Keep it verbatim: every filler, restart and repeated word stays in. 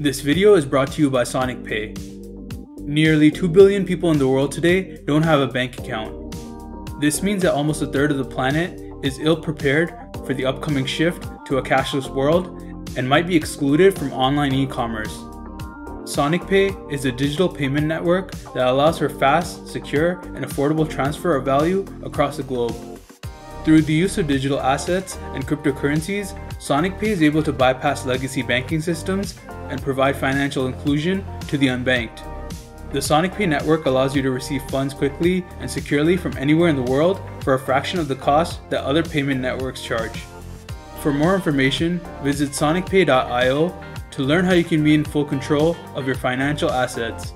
This video is brought to you by SonicPay. Nearly two billion people in the world today don't have a bank account. This means that almost a third of the planet is ill-prepared for the upcoming shift to a cashless world and might be excluded from online e-commerce. SonicPay is a digital payment network that allows for fast, secure, and affordable transfer of value across the globe. Through the use of digital assets and cryptocurrencies, SonicPay is able to bypass legacy banking systems and provide financial inclusion to the unbanked. The SonicPay network allows you to receive funds quickly and securely from anywhere in the world for a fraction of the cost that other payment networks charge. For more information, visit sonicpay dot i o to learn how you can be in full control of your financial assets.